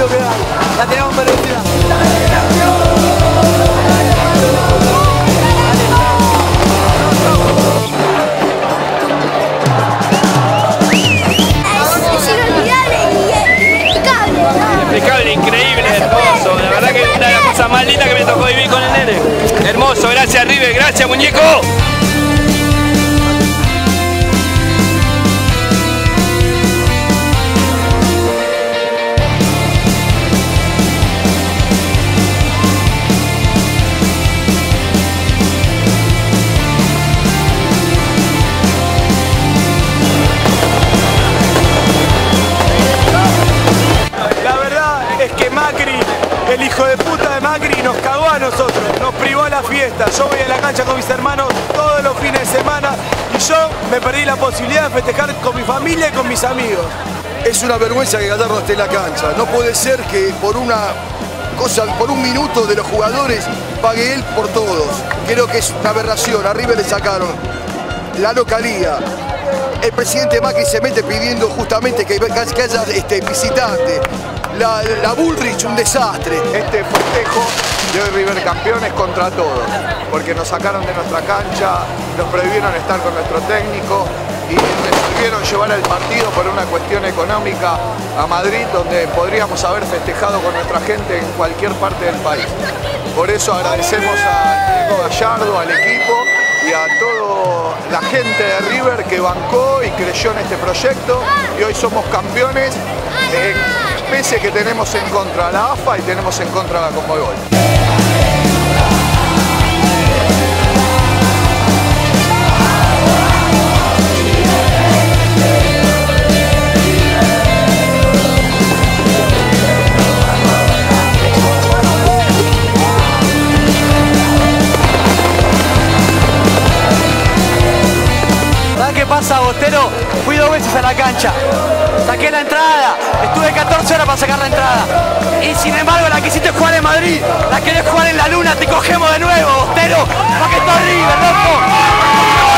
lo que da. La tenemos merecida. Es inolvidable, impecable. Impecable, increíble, hermoso. La verdad que es una de las cosas más lindas que me tocó vivir con el nene. Hermoso, gracias River, gracias muñeco. El hijo de puta de Macri nos cagó a nosotros, nos privó la fiesta. Yo voy a la cancha con mis hermanos todos los fines de semana y yo me perdí la posibilidad de festejar con mi familia y con mis amigos. Es una vergüenza que Gallardo esté en la cancha. No puede ser que por una cosa, por un minuto de los jugadores, pague él por todos. Creo que es una aberración. A River le sacaron la localía. El presidente Macri se mete pidiendo justamente que haya visitantes. La Bullrich, un desastre. Este festejo de hoy River campeones contra todos, porque nos sacaron de nuestra cancha, nos prohibieron estar con nuestro técnico y resolvieron llevar el partido por una cuestión económica a Madrid, donde podríamos haber festejado con nuestra gente en cualquier parte del país. Por eso agradecemos a Diego Gallardo, al equipo y a toda la gente de River que bancó y creyó en este proyecto, y hoy somos campeones. Pese que tenemos en contra la AFA y tenemos en contra la Conmebol. ¿Sabes qué pasa, Bostero? Fui dos veces a la cancha. Saqué la entrada, estuve 14 horas para sacar la entrada. Y sin embargo la quisiste jugar en Madrid, la querés jugar en la luna, te cogemos de nuevo, Bostero, porque estoy River, loco.